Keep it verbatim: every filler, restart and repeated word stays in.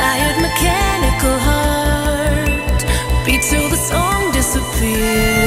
tired mechanical heart beat till the song disappears.